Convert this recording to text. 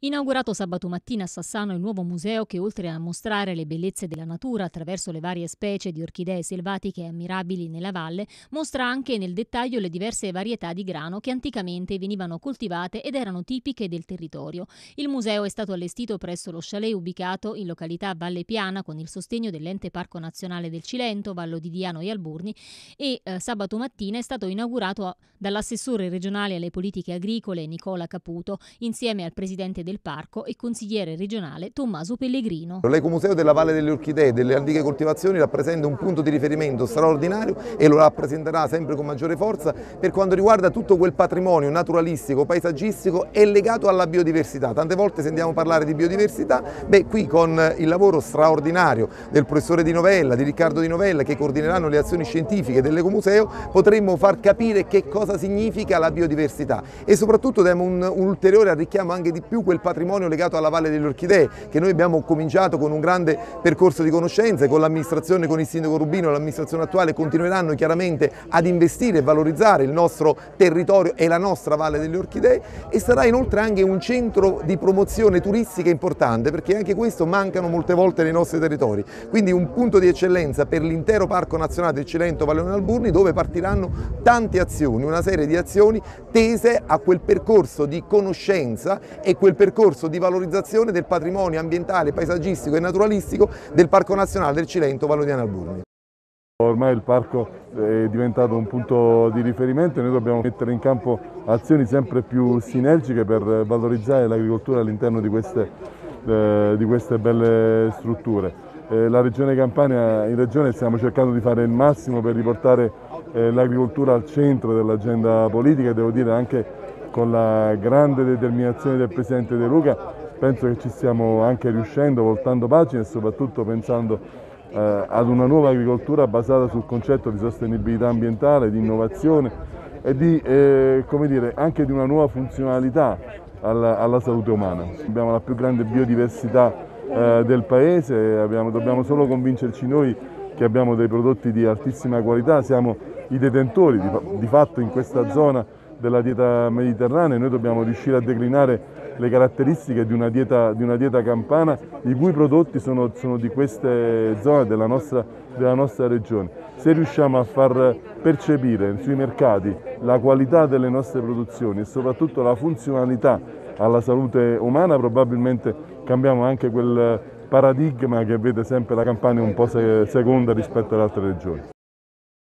Inaugurato sabato mattina a Sassano il nuovo museo che, oltre a mostrare le bellezze della natura attraverso le varie specie di orchidee selvatiche ammirabili nella valle, mostra anche nel dettaglio le diverse varietà di grano che anticamente venivano coltivate ed erano tipiche del territorio. Il museo è stato allestito presso lo chalet ubicato in località Valle Piana con il sostegno dell'ente Parco Nazionale del Cilento, Vallo di Diano e Alburni e sabato mattina è stato inaugurato dall'assessore regionale alle politiche agricole Nicola Caputo insieme al presidente del parco e consigliere regionale Tommaso Pellegrino. L'Ecomuseo della Valle delle Orchidee e delle antiche coltivazioni rappresenta un punto di riferimento straordinario e lo rappresenterà sempre con maggiore forza per quanto riguarda tutto quel patrimonio naturalistico, paesaggistico e legato alla biodiversità. Tante volte sentiamo parlare di biodiversità, qui con il lavoro straordinario del professore Di Novella, di Riccardo Di Novella che coordineranno le azioni scientifiche dell'Ecomuseo potremmo far capire che cosa significa la biodiversità e soprattutto diamo un ulteriore arricchiamo anche di più quel patrimonio legato alla Valle delle Orchidee che noi abbiamo cominciato con un grande percorso di conoscenze con l'amministrazione, con il sindaco Rubino e l'amministrazione attuale continueranno chiaramente ad investire e valorizzare il nostro territorio e la nostra Valle delle Orchidee e sarà inoltre anche un centro di promozione turistica importante perché anche questo mancano molte volte nei nostri territori, quindi un punto di eccellenza per l'intero Parco Nazionale del Cilento, Valle di Alburni dove partiranno tante azioni, una serie di azioni tese a quel percorso di conoscenza e quel percorso di valorizzazione del patrimonio ambientale, paesaggistico e naturalistico del Parco Nazionale del Cilento, Vallo di Diano e Alburni. Ormai il parco è diventato un punto di riferimento e noi dobbiamo mettere in campo azioni sempre più sinergiche per valorizzare l'agricoltura all'interno di queste belle strutture. La regione Campania, in regione stiamo cercando di fare il massimo per riportare l'agricoltura al centro dell'agenda politica e devo dire anche con la grande determinazione del presidente De Luca penso che ci stiamo anche riuscendo, voltando pagine e soprattutto pensando ad una nuova agricoltura basata sul concetto di sostenibilità ambientale, di innovazione e di, come dire, anche di una nuova funzionalità alla salute umana. Abbiamo la più grande biodiversità del paese, dobbiamo solo convincerci noi che abbiamo dei prodotti di altissima qualità, siamo i detentori di fatto in questa zona della dieta mediterranea e noi dobbiamo riuscire a declinare le caratteristiche di una dieta campana i cui prodotti sono di queste zone della nostra regione. Se riusciamo a far percepire sui mercati la qualità delle nostre produzioni e soprattutto la funzionalità alla salute umana probabilmente cambiamo anche quel paradigma che vede sempre la Campania un po' seconda rispetto alle altre regioni.